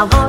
I want